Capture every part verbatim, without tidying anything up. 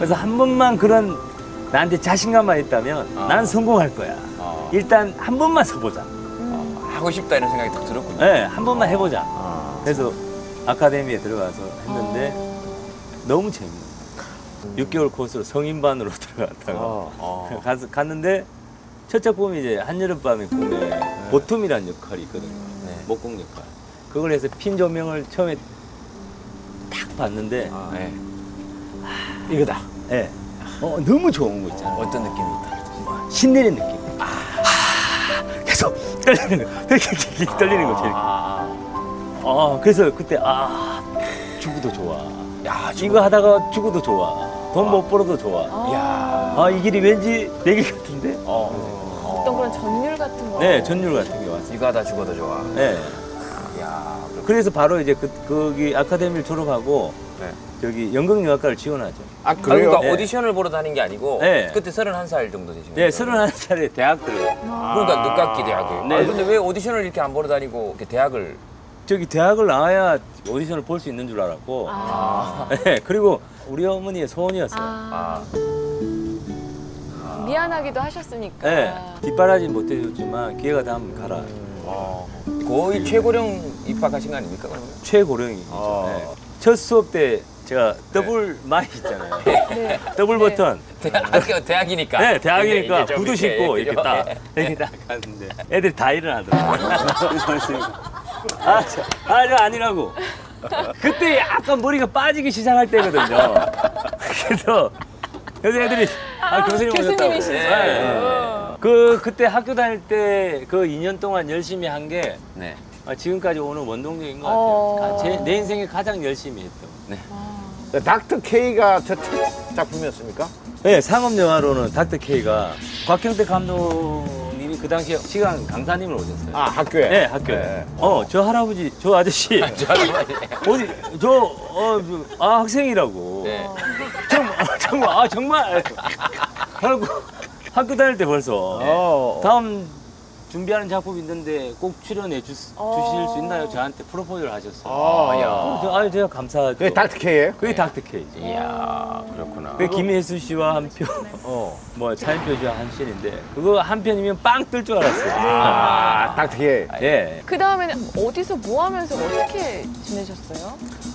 그래서 한 번만 그런 나한테 자신감만 있다면 아. 난 성공할 거야. 아. 일단 한 번만 서보자. 음. 아, 하고 싶다 이런 생각이 딱 들었군요. 네, 한 번만 아. 해보자. 아. 그래서 아카데미에 들어가서 했는데 아. 너무 재밌는 거예요. 육 개월 코스로 성인반으로 들어갔다가 아. 아. 가서 갔는데 첫 작품이 이제 한여름밤의 꿈에 네. 보툼이라는 역할이 있거든요. 네. 목공 역할. 그걸 해서 핀 조명을 처음에 딱 봤는데 아. 네. 아. 이거다. 네. 어, 너무 좋은 거 있잖아. 어떤 느낌이 있다. 신내린 느낌. 아, 아 계속 떨리는 거. 아 떨리는 거지, 이렇게. 아, 그래서 그때, 아, 죽어도 좋아. 야, 죽어도 이거 하다가 죽어도 좋아. 돈 못 벌어도 좋아. 아. 야, 아, 이 길이 왠지 내 길 같은데? 어. 어. 어떤 그런 전율 같은 거. 네, 전율 같은 게 왔어. 이거 하다 죽어도 좋아. 네. 야. 그래서 바로 이제 그, 거기 아카데미를 졸업하고, 네. 저기 연극영화과를 지원하죠. 아, 그러니까 네. 오디션을 보러 다닌 게 아니고 네. 그때 서른한 살 정도 되신 거예요? 네, 서른한 살에 대학 들어요. 아 그러니까 늦깎이 대학이에요. 네. 아, 근데 왜 오디션을 이렇게 안 보러 다니고 이렇게 대학을? 저기 대학을 나와야 오디션을 볼 수 있는 줄 알았고 아 네, 그리고 우리 어머니의 소원이었어요. 아 아 미안하기도 하셨으니까. 네, 뒷바라지는 못해줬지만 기회가 닿으면 가라. 아 거의 최고령 입학하신 거 아닙니까? 그러면? 최고령이죠. 아 네. 첫 수업 때 제가 더블 네. 마이 있잖아요. 네. 더블 네. 버튼. 대학, 학교 대학이니까. 네, 대학이니까 구두 신고 이렇게 딱 이렇게 딱 갔는데 애들이 다 일어나더라고요. 아, 저, 아, 저 아니라고. 그때 약간 머리가 빠지기 시작할 때거든요. 그래서 그래서 애들이 아, 교수님 오셨다고. 네. 네. 그 그때 학교 다닐 때 그 이 년 동안 열심히 한 게 네. 아, 지금까지 오는 원동력인 것 같아요. 어... 제, 내 인생에 가장 열심히 했던. 네. 닥터 K가 첫 작품이었습니까? 네, 상업영화로는 닥터 K가 곽형택 감독님이 그 당시에 시간 강사님을 오셨어요. 아, 학교에? 네, 학교에. 네. 어, 저 할아버지, 저 아저씨. 아, 저 할아버지. 어디, 저, 어, 저, 아, 학생이라고. 네. 좀, 아, 정말, 아, 정말. 그리고 학교 다닐 때 벌써. 네. 어, 다음 준비하는 작품이 있는데 꼭 출연해 주, 주실 수 있나요? 저한테 프로포즈를 하셨어요. 아, 야. 아유, 제가 감사하죠. 그게 닥터K예요? 그게 닥터K죠. 이야, 그렇구나. 그게 김혜수 씨와 한 편, 어, 뭐, 차인표 씨와 한 씬인데, 그거 한 편이면 빵 뜰 줄 알았어요. 아, 닥터K. 예. 그 다음에는 어디서 뭐 하면서 어떻게 지내셨어요?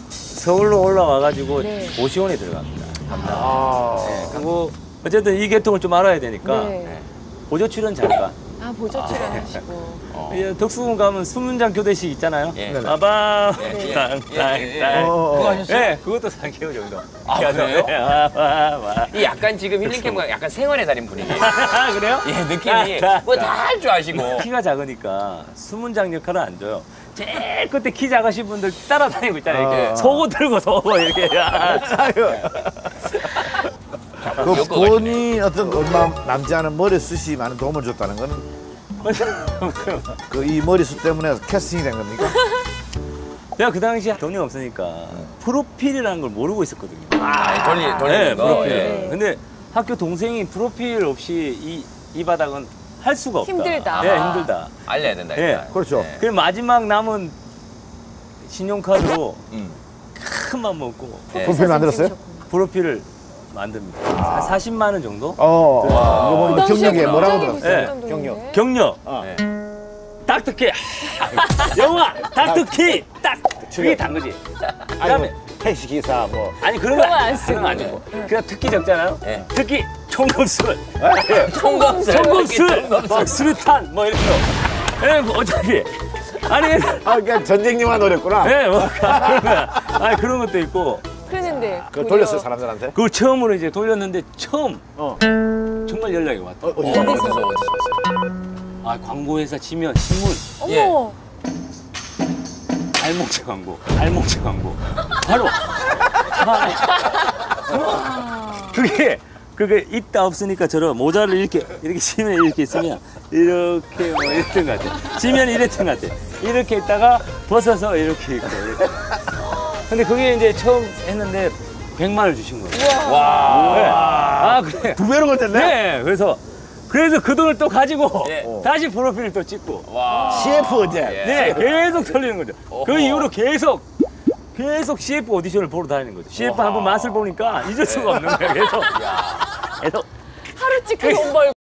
서울로 올라와가지고 네. 고시원에 들어갑니다. 감사합니다. 아. 네, 그리고 어쨌든 이 계통을 좀 알아야 되니까, 네. 보조 출연 잠깐. 아, 보조 출연하시고. 아, 네. 어. 덕수궁 가면 수문장 교대식 있잖아요. 예. 아밤, 땅땅땅. 그거 하셨어요? 네, 그것도 삼 개월 정도. 아, 그래요? 네. 아, 아, 아. 이 약간 지금 힐링캠과 약간 생활의 달인 분위기예요. 아, 그래요? 예, 느낌이 뭐 다 할 줄 아시고. 키가 작으니까 수문장 역할은 안 줘요. 제일 그때 키 작으신 분들 따라다니고 있잖아요. 이렇게 아. 속옷 들고서 이렇게. 아, 그 본이 어떤 얼마 남지 않은 머리숱이 많은 도움을 줬다는 거는 그 이 머리숱 때문에 캐스팅이 된 겁니까? 제가 그 당시에 돈이 없으니까 프로필이라는 걸 모르고 있었거든요. 아, 돌리는 거. 네, 프로필. 예. 근데 학교 동생이 프로필 없이 이, 이 바닥은 할 수가 없다. 힘들다. 네, 힘들다. 아, 알려야 된다. 네, 예. 그렇죠. 예. 그리고 마지막 남은 신용카드로 음. 큰 맘 먹고 예. 프로필 만들었어요? 프로필을 만듭니다. 아. 사십만 원 정도? 어. 이거 보니까 경력에 뭐라고 들었어요? 네. 경력. 경력. 어. 네. 닥터키. 영화 닥터키. 딱. 그게 단 거지. 그다음에 택시 기사 뭐. 아니 그런 거 안 쓰는 아니고. 그냥 특기 적잖아요. 네. 특기 총검술. 네. 총검술. 총검술. 막 수류탄 뭐 이런 거. 예, 뭐 어차피. 아니. 아, 그러니까 전쟁용만 노렸구나. 네, 뭐 그런 거야. 아니 그런 것도 있고. 그랬는데 그걸 돌렸어요 사람들한테? 그걸 처음으로 이제 돌렸는데 처음 어. 정말 연락이 왔다. 어, 어, 어, 어. 아 광고회사 치면 신문. 어머. 예. 알목재 광고. 알목재 광고. 바로. 그게 그게 있다 없으니까 저런 모자를 이렇게 이렇게 치면 이렇게 있으면 이렇게 뭐 이랬던 것 같아. 치면 이랬던 것 같아. 이렇게 있다가 벗어서 이렇게 입고. 이렇게. 근데 그게 이제 처음 했는데 백만 원을 주신 거예요. 와. 네. 아, 그래. 두 배로 걸렸네? 네. 그래서, 그래서 그 돈을 또 가지고 예. 다시 프로필을 또 찍고. 와. 씨에프 언제? 예. 네. 계속 털리는 거죠. 어허. 그 이후로 계속 계속 씨에프 오디션을 보러 다니는 거죠. 씨에프 한 번 맛을 보니까 잊을 수가 없는 거예요. 계속. 계속. 하루 찍고 돈 벌고.